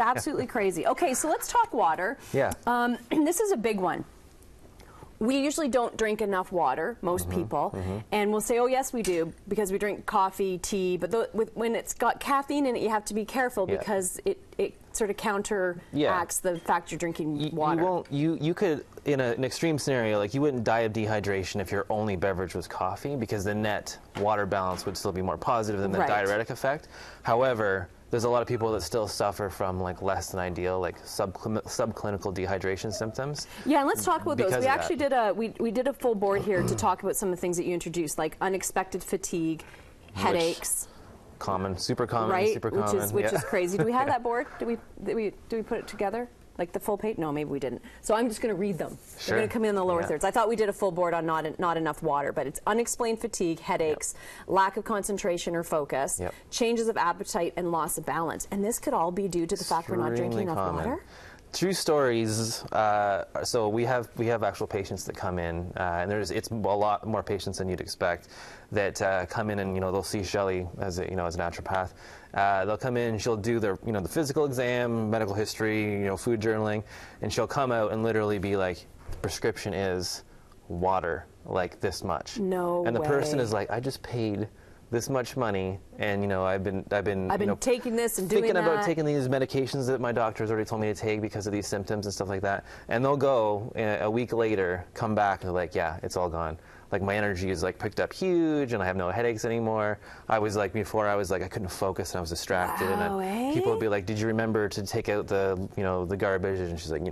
absolutely crazy. Okay, so let's talk water. Yeah. This is a big one. We usually don't drink enough water, most people, and we'll say, oh yes we do, because we drink coffee, tea, but when it's got caffeine in it, you have to be careful because it sort of counteracts the fact you're drinking water. You could, in an extreme scenario, like you wouldn't die of dehydration if your only beverage was coffee, because the net water balance would still be more positive than the diuretic effect. However, there's a lot of people that still suffer from like less than ideal, like subclinical dehydration symptoms. Yeah, and let's talk about those. We actually did a full board here to talk about some of the things that you introduced, like unexpected fatigue, headaches. Super common. Which is crazy. Do we have that board? Did we put it together? Like the full page? No, maybe we didn't. So I'm just going to read them. Sure. They're going to come in the lower thirds. I thought we did a full board on not enough water, but it's unexplained fatigue, headaches, lack of concentration or focus, changes of appetite, and loss of balance. And this could all be due to the fact we're not drinking enough water. True stories. So we have actual patients that come in, and it's a lot more patients than you'd expect that come in, and they'll see Shelley as as a naturopath. They'll come in, she'll do their the physical exam, medical history, food journaling, and she'll come out and literally be like, the prescription is water, like this much. No way. And the person is like, I just paid this much money, and I've been taking this and doing that. Thinking about taking these medications that my doctor's already told me to take because of these symptoms and stuff like that. And they'll go a week later, come back, and they're like, yeah, it's all gone. Like my energy is like picked up huge, and I have no headaches anymore. I was like before, I was like I couldn't focus and I was distracted. Wow, and people would be like, did you remember to take out the the garbage? And she's like,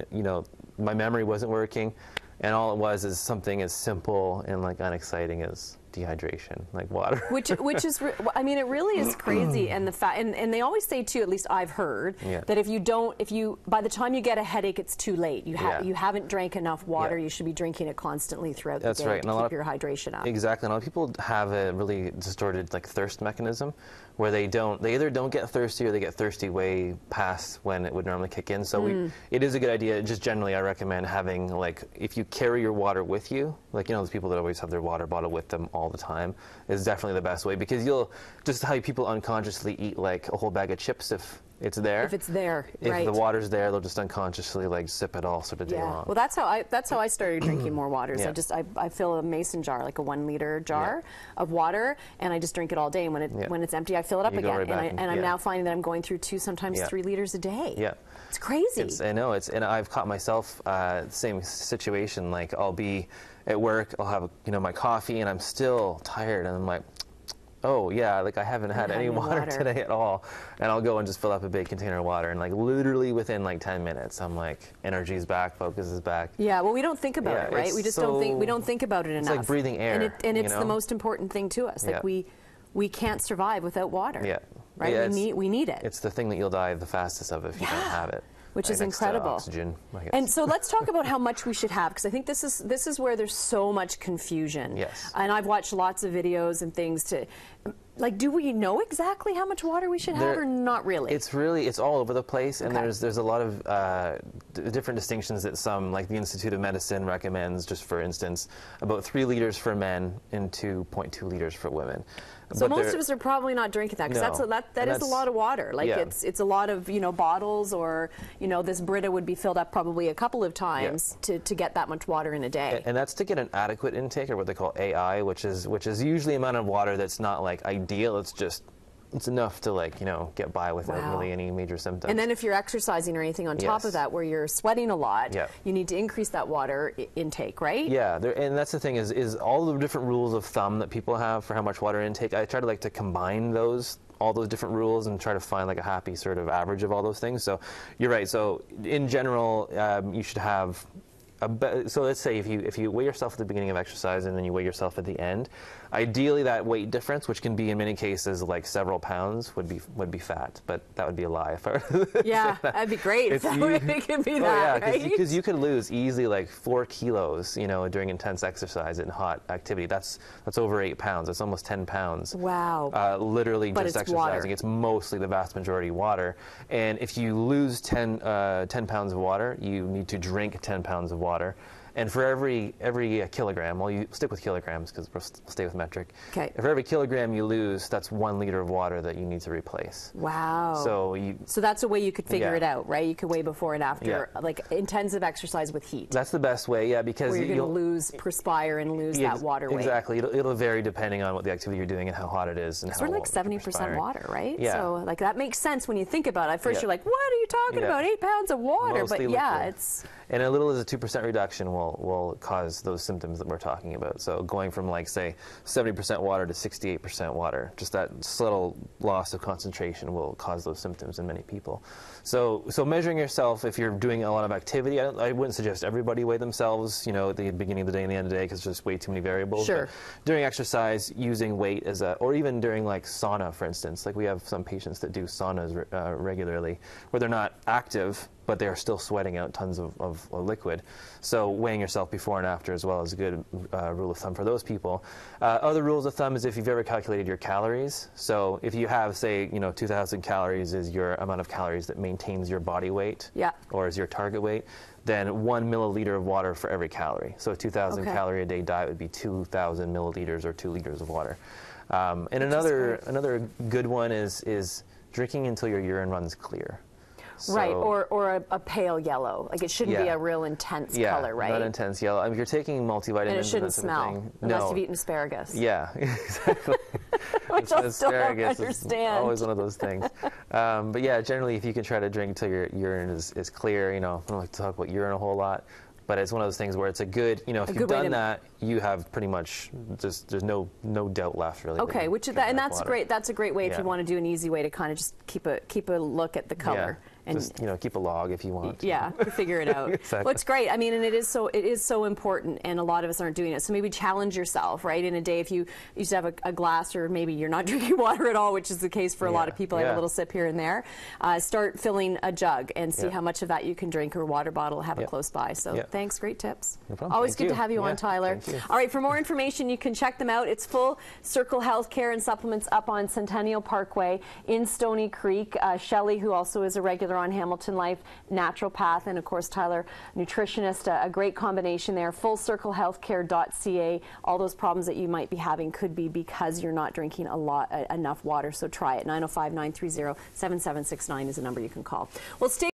my memory wasn't working, and all it was is something as simple and like unexciting as dehydration, like water. Which is, I mean, it really is crazy. And the fact, and they always say too, at least I've heard, that if you by the time you get a headache, it's too late. You haven't drank enough water. You should be drinking it constantly throughout the day to keep your hydration up. Exactly. And a lot of people have a really distorted like thirst mechanism, where they either don't get thirsty or they get thirsty way past when it would normally kick in. So it is a good idea. Just generally, I recommend having like, if you carry your water with you, like those people that always have their water bottle with them all the time, is definitely the best way, because you'll just how people unconsciously eat like a whole bag of chips if it's there. If it's there, if the water's there, they'll just unconsciously like sip it all sort of day long. Well, that's how I started drinking more water. So I fill a mason jar, like a 1 liter jar of water, and I just drink it all day. And when it's empty, I fill it up again. And I'm now finding that I'm going through 2, sometimes 3 liters a day. Yeah, it's crazy. I know. And I've caught myself same situation. Like I'll be at work, I'll have my coffee, and I'm still tired, and I'm like, oh yeah, like I haven't had any water today at all, and I'll go and just fill up a big container of water, and like literally within like 10 minutes I'm like, energy's back, focus is back. Yeah, well we don't think about it, right? We just don't think about it enough. It's like breathing air, and it's the most important thing to us. Like we can't survive without water. Yeah, right. Yeah, we need it. It's the thing that you'll die the fastest of if you don't have it. Which is incredible. Oxygen, and so let's talk about how much we should have, because I think this is where there's so much confusion. Yes. And I've watched lots of videos and things to, like, do we know exactly how much water we should have, or not really? It's all over the place, and there's a lot of different distinctions that some, like the Institute of Medicine recommends, just for instance, about 3 liters for men and 2.2 liters for women. So but most of us are probably not drinking that, because that's a lot of water. Like it's a lot of bottles, or this Brita would be filled up probably a couple of times to get that much water in a day. And that's to get an adequate intake, or what they call AI, which is usually amount of water that's not like ideal. It's enough to like get by without really any major symptoms. And then if you're exercising or anything on top of that, where you're sweating a lot, you need to increase that water intake, right? Yeah, and that's the thing is all the different rules of thumb that people have for how much water intake. I try to like to combine all those different rules and try to find like a happy sort of average of all those things. So you're right. So in general, you should have. So let's say if you weigh yourself at the beginning of exercise and then you weigh yourself at the end, ideally that weight difference, which can be in many cases like several pounds, would be fat. But that would be a lie. Yeah, that'd be great. It could be that, right? Because you could lose easily like 4 kilos, during intense exercise and hot activity. That's over 8 pounds. That's almost 10 pounds. Wow. Literally but just exercising. Water. It's mostly the vast majority water. And if you lose 10 pounds of water, you need to drink 10 pounds of water. And for every kilogram, well, you stick with kilograms because we'll stay with metric. Okay. For every kilogram you lose, that's 1 liter of water that you need to replace. Wow. So that's a way you could figure it out, right? You could weigh before and after, like intensive exercise with heat. That's the best way, because where you're going to perspire and lose that water weight. Exactly. It'll vary depending on what the activity you're doing and how hot it is. And it's sort of like 70% water, right? Yeah. So like that makes sense when you think about it. At first you're like, what are you talking about? 8 pounds of water. Mostly but liquid. It's... And a little as a 2% reduction will cause those symptoms that we're talking about. So going from, like, say, 70% water to 68% water, just that subtle loss of concentration will cause those symptoms in many people. So measuring yourself, if you're doing a lot of activity, I wouldn't suggest everybody weigh themselves, at the beginning of the day and the end of the day, because there's just way too many variables. Sure. But during exercise, using weight as or even during, like, sauna, for instance. Like, we have some patients that do saunas regularly where they're not active, but they're still sweating out tons of liquid. So weighing yourself before and after as well is a good rule of thumb for those people. Other rules of thumb is if you've ever calculated your calories. So if you have, say, 2,000 calories is your amount of calories that maintains your body weight or is your target weight, then 1 milliliter of water for every calorie. So a 2,000 calorie a day diet would be 2,000 milliliters or 2 liters of water. And another good one is drinking until your urine runs clear. So, right, or a pale yellow. Like, it shouldn't be a real intense color, right? Not intense yellow. I mean, if you're taking multivitamins, and it shouldn't smell unless you've eaten asparagus. Yeah, exactly. Which I still don't understand. It's always one of those things. But yeah, generally, if you can try to drink until your urine is clear, I don't like to talk about urine a whole lot, but it's one of those things where it's a good, if you've done that, you have pretty much just, there's no doubt left, really. Okay, that's great. That's a great way if you want to do an easy way to kind of just keep a look at the color. Yeah. And just, keep a log if you want. Yeah, to figure it out. Exactly. Well, it's great. I mean, and it is so important, and a lot of us aren't doing it. So maybe challenge yourself, right? In a day, if you used to have a glass, or maybe you're not drinking water at all, which is the case for a lot of people, have a little sip here and there. Start filling a jug and see how much of that you can drink, or a water bottle, have it close by. So thanks, great tips. No problem. Always good to have you on, Tyler. All right, for more information, you can check them out. It's Full Circle Healthcare and Supplements up on Centennial Parkway in Stony Creek. Shelley, who also is a regular on Hamilton Life, naturopath, and of course Tyler, nutritionist, a great combination there. FullCircleHealthcare.ca. All those problems that you might be having could be because you're not drinking enough water, so try it. 905-930-7769 is the number you can call. Well, stay